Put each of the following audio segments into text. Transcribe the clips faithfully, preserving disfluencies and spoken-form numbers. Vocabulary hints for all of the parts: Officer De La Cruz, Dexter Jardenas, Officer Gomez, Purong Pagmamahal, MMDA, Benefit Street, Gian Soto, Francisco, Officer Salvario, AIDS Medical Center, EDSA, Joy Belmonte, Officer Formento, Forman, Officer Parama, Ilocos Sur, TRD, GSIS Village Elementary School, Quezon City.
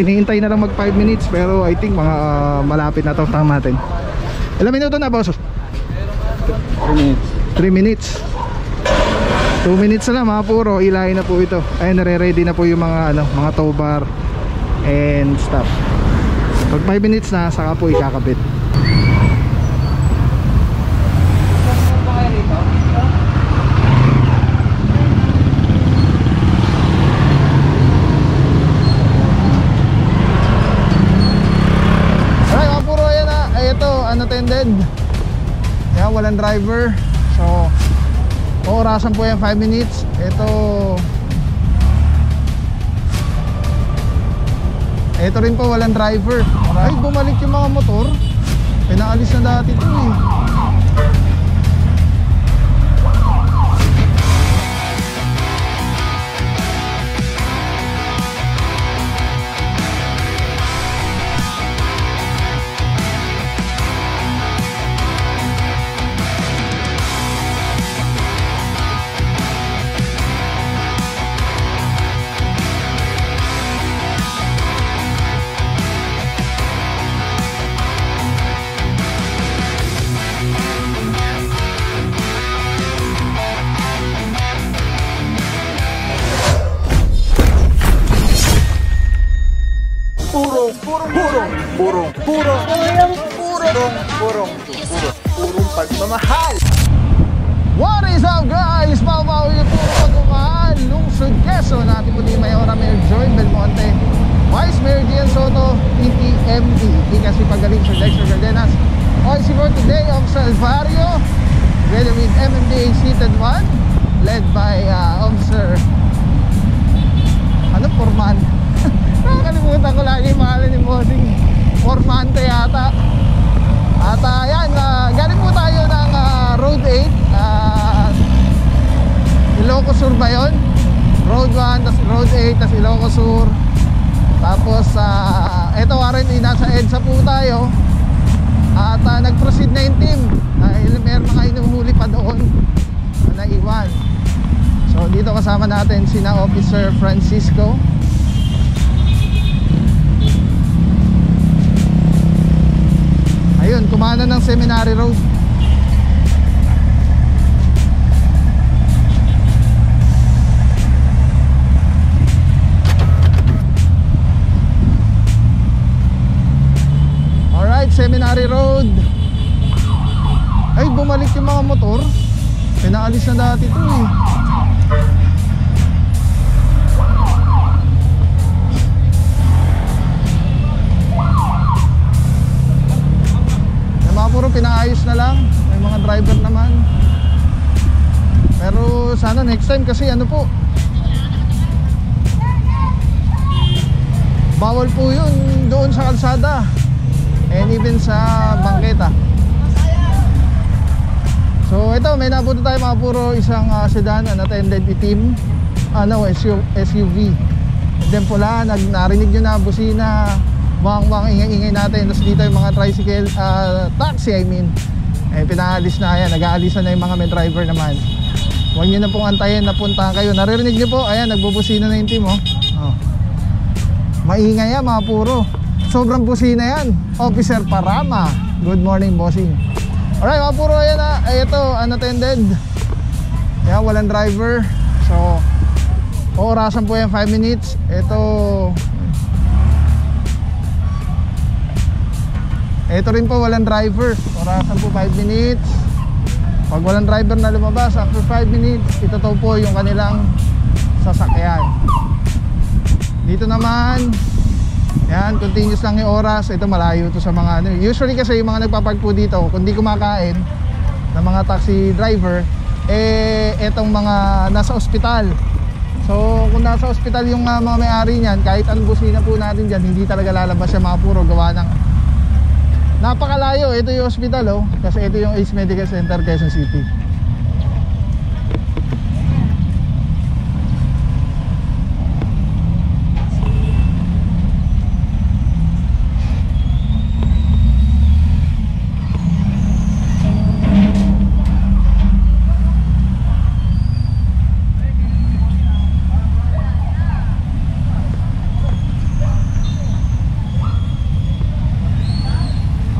hinihintay na lang mag five minutes, pero I think mga uh, malapit na to tama natin. Ilang minuto na boss? three minutes. two minutes na lang mga puro, ilahin na po ito. Ay nare-ready na po yung mga ano, mga tow bar and stuff. Pag five minutes na saka po ikakabit. Yeah, walang driver. So, orasan po yan five minutes. Ito Ito rin po walang driver. Ay, bumalik yung mga motor. Pinaalis na dati ito eh. Purong, purong, purong, purong, purong, purong, purong pagmamahal. What is up guys? Papawi yung purong pagmamahal. Lungsod Quezon, ating puti Mayora Mayor Joy Belmonte, Vice Mayor Gian Soto, P T M D, Ikas Pagaling Sir Dexter Jardenas, O I C for today, Officer Salvario, together with M M D A seated one, led by uh, Officer ano, Forman. Nakakalimutan ko lagi yung pangalan ni Bossing Formento yata. At uh, yan, uh, galing po tayo ng uh, Road eight, uh, Ilocos Sur ba yun? Road one, tas Road eight, tas Ilocos Sur. Tapos uh, eto warranty, nasa EDSA po tayo. At uh, nag-proceed na yung team. Dahil meron mga inuhuli pa doon na naiwan. So dito kasama natin sina Officer Francisco, ayun, kumana ng Seminary Road. Alright, Seminary Road. Ay, bumalik yung mga motor. Pinaalis na dati ito eh. Puro pinaayos na lang. May mga driver naman. Pero sana next time kasi ano po, bawal po yun doon sa kalsada and even sa bangketa. So ito, may nabuto tayo mga puro, isang uh, sedan unattended team, ano, uh, S U V. Then pula, nag, narinig nyo na busina, wang-wang, ingay-ingay natin. Tapos dito yung mga tricycle, uh, taxi I mean, eh, pinaalis na yan. Nag-aalisan na yung mga may driver naman. Huwag nyo na pong antayin, napuntahan kayo. Naririnig nyo po, ayan, nagbubusina na yung team oh. Oh. Maingay yan mga puro. Sobrang busina yan. Officer Parama, good morning bossing. Alright mga puro, ayan na. Ay, ito, unattended. Ayan, walang driver. So, orasan po yan five minutes. Ito Ito rin po walang driver. Orasan po five minutes. Pag walang driver na lumabas, after five minutes, itataw po yung kanilang sasakyan. Dito naman, yan, continuous lang yung oras. Ito malayo to sa mga ano. Usually kasi yung mga nagpapark po dito, kung di kumakain ng mga taxi driver, eh, etong mga nasa ospital. So, kung nasa ospital yung uh, mga may-ari niyan, kahit anong busina po natin dyan, hindi talaga lalabas siya mga puro, gawa ng napakalayo. Ito yung hospital oh, kasi ito yung AIDS Medical Center, Quezon City.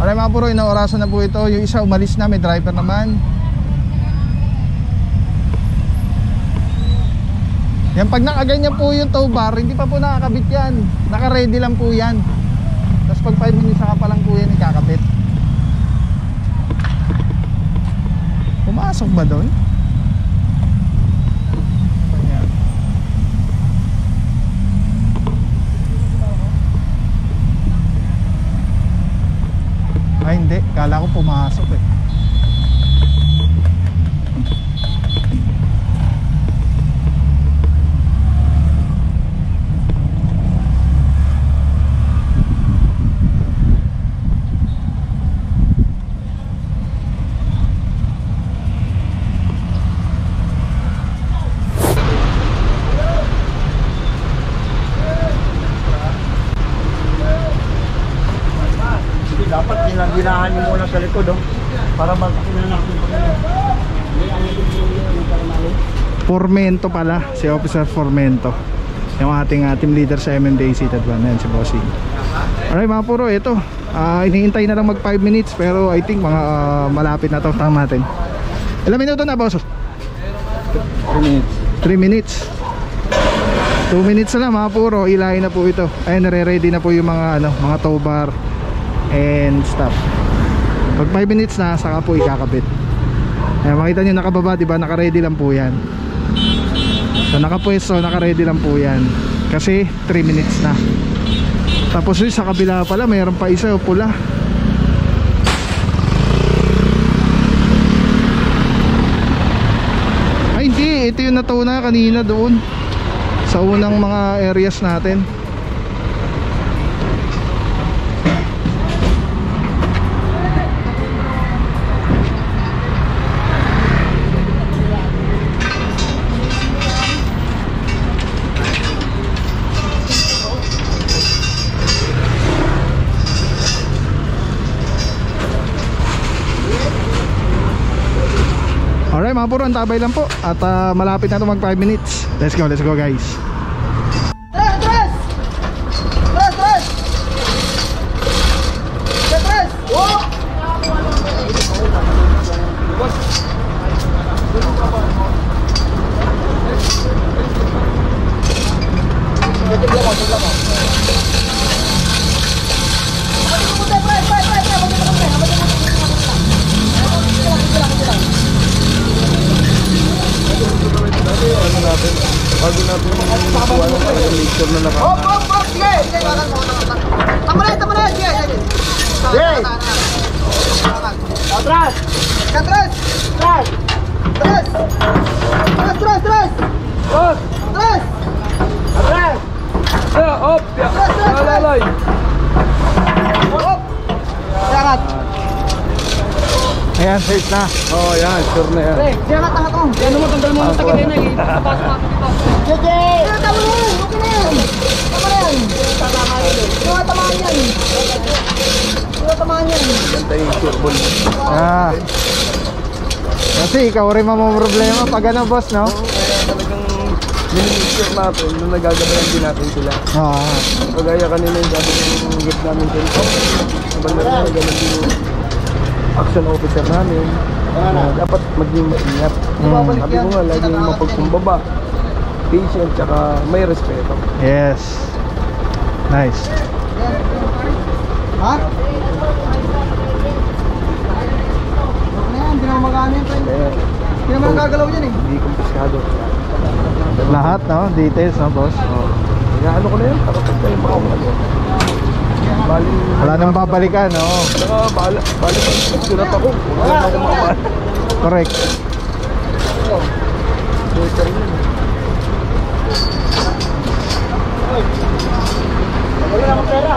Alright mga puro, inaorasan na po ito. Yung isa umalis na, may driver naman. Yan, pag nakaganyan po yung tow bar, hindi pa po nakakabit yan. Naka-ready lang po yan. Tapos pag five minutes saka pa lang po yan, ikakabit. Pumasok ba doon? Ay hindi, kala ko pumasok eh. Ginahan niyo muna sa likod, oh, para mag-inahanapin ko nila. Formento pala, si Officer Formento, yung ating uh, team leader sa M M D A City Advance, si Bossing. Alright mga puro, ito uh, iniintay na lang mag five minutes, pero I think mga uh, malapit na to. Tama natin, ilang minuto na boss? three minutes. two minutes na lang mga puro, ilahin na po ito. Ay, nare-ready na po yung mga, ano, mga tow bar and stop. Pag five minutes na, saka po ikakabit. Ayan, makita nyo nakababa, diba? Naka-ready lang po yan. So nakapwesto, naka-ready lang po yan, kasi three minutes na. Tapos yun, sa kabila pala mayroon pa isa, o pula. Ay hindi, ito yung natuna kanina doon sa unang mga areas natin. Mga puro, ang tabay lang po. At uh, malapit na ito mag five minutes. Let's go, let's go guys. Tres, tres! Tres, tres! Tres, tres! Oh! Bago na po yung buwan ng pag-mixer na nakaka... Hop! Hop! Hop! Sige! Tamunan! Tamunan! Sige! Sige! Atras! Atras! Atras! Atras! Atras! Atras! Atras! Hop! Atras! Atras! Hop! Atras! Atras! Hop! Siangat! Ayan, safe na. Oo, yan. Sure na yan. Sige, siangat ang atong. Yan mo, tanggal mo ng takit na yun. Tapos na ako. Sige! Sige! Tama na yan! Okay na yan! Tama na yan! Tatamaan yan! Sige, tamaan yan! Sige, tamaan yan! Ganda yung turbol. Ah! Kasi ikaw rin mamamroblema pag ano boss, no? Oo, kaya talagang mini-insure natin nung nagagabalan din natin sila. Oo. Pagaya kanina yung gabi yung gift namin din. Sabang na rin nagagalan din yung action officer namin. Dapat maging maingat. Sabi ko nga, lagi yung mapagkumbaba, patient, tsaka may respeto. Yes. Nice. Ha? Ano yan? Hindi naman magkano yan, friend. Hindi naman nagagalaw yan eh. Hindi kumpiskado. Lahat, no? Details, no, boss? Oo. Ano ko na yan? Tapos tayo makapagod. Wala naman babalikan, no? Saka, balik. Balik. Nagsunat ako. Wala na akong makapal. Correct. Wala akong pera.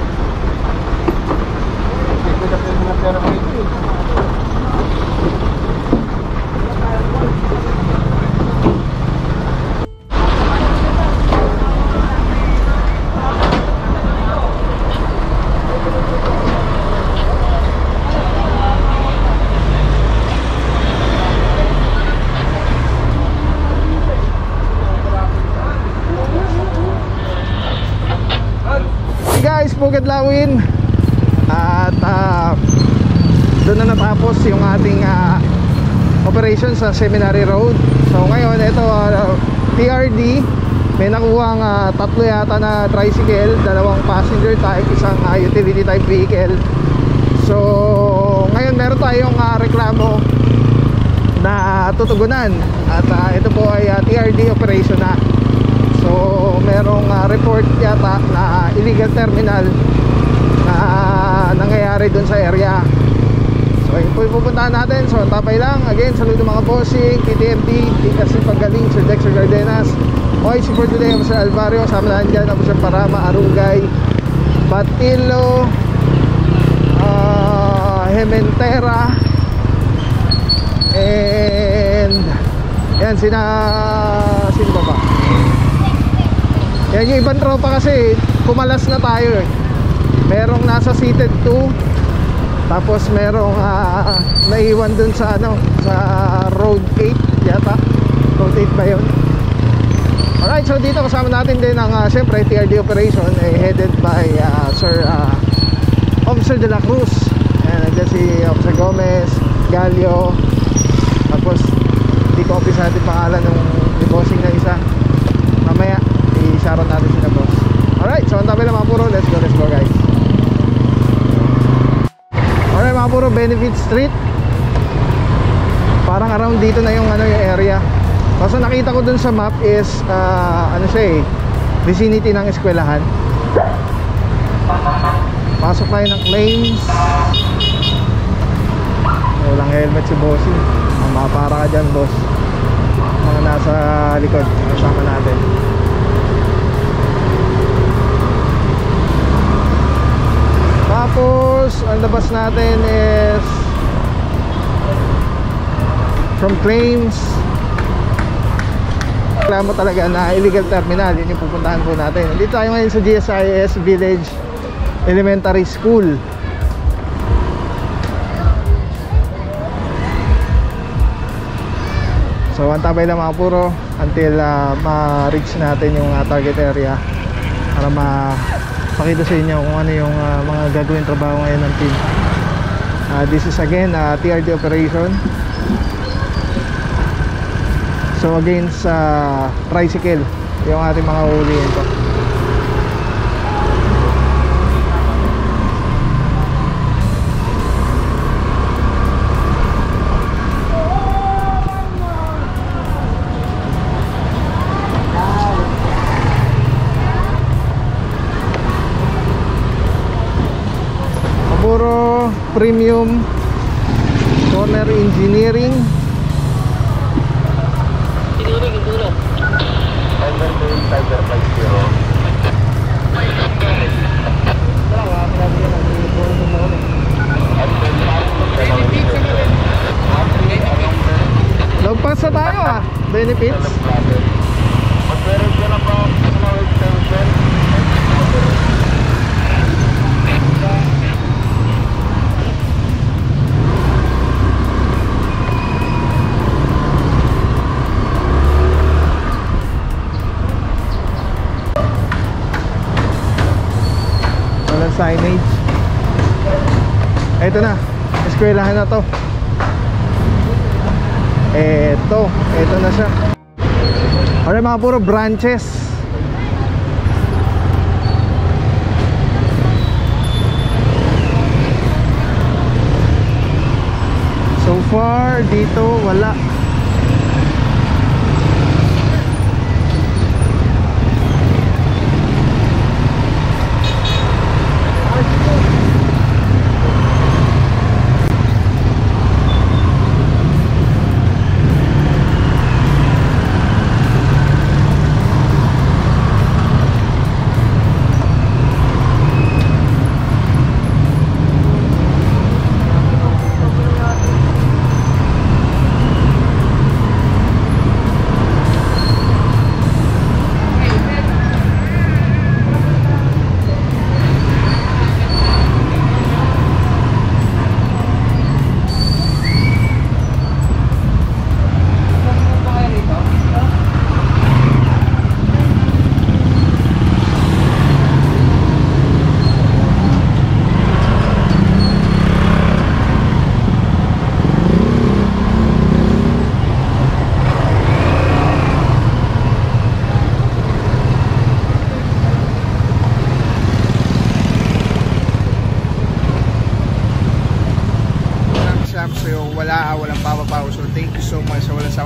Ito na pwede na pera mo ito eh. Bukid Lawin at uh, doon na natapos yung ating uh, operation sa Seminary Road. So ngayon ito uh, T R D may nakuhang uh, tatlo yata na tricycle, dalawang passenger type, isang uh, utility type vehicle. So ngayon meron tayong uh, reklamo na tutugunan at uh, ito po ay uh, T R D operation na. So merong uh, report yata na uh, illegal terminal na uh, nangyayari dun sa area. So ayun po yung pupuntahan natin. So tapay lang. Again, saludo mga bossing, P T M D, P K C Pagaling, Sir Dexter Jardenas, O I C for today, Officer Salvario, sama nahan dyan, Officer Parama, Arugay, Batilo, uh, Hementera, and yan, sina sino ba ba? Yan yung ibang tropa kasi kumalas na tayo eh. Merong nasa seated two, tapos merong uh, naiwan dun sa ano, sa road eight yata. Road eight ba yun? Alright, so dito kasama natin din ang uh, siyempre T R D operation eh, headed by uh, Sir uh, Officer De La Cruz. Ayan, nandiyan si Officer Gomez, Galio. Tapos di ko office natin pangalan nung bossing na isa. Mamaya i-sharon natin sila boss. Alright, so ang tabi lang mga puro. Let's go, let's go guys. Alright mga puro, Benefit Street. Parang around dito na yung ano yung area. Kasi nakita ko dun sa map is uh, ano siya eh, vicinity ng eskwelahan. Pasok tayo ng claims. Walang helmet si bossing. Mapapara ka dyan boss. Mga nasa likod, kasama natin. Tapos, ang labas natin is from claims. Reklamo talaga na illegal terminal. Yun yung pupuntahan po natin. Dito tayo ngayon sa G S I S Village Elementary School. So, antabay lang mga puro until uh, ma-reach natin yung uh, target area para ma pakita sa inyo kung ano yung uh, mga gagawin trabaho ngayon ng team. Uh, this is again uh, T R D operation. So again sa uh, tricycle yung ating mga huliin to. Premium Corner Engineering. Engineering dito. Lagpas na tayo ah. Benefits. Signage. Ito na, eskwelahan na to. Ito, ito na siya. Alright mga puro, branches. So far dito wala.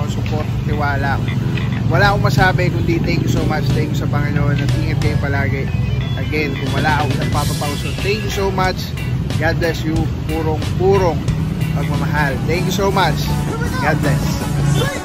ng support, tiwala. Wala akong masabi kundi thank you so much. Thank you sa Panginoon at ingat kayo palagi. Again, kung wala akong nagpapapauso, thank you so much. God bless you. Purong-purong pagmamahal. Thank you so much. God bless.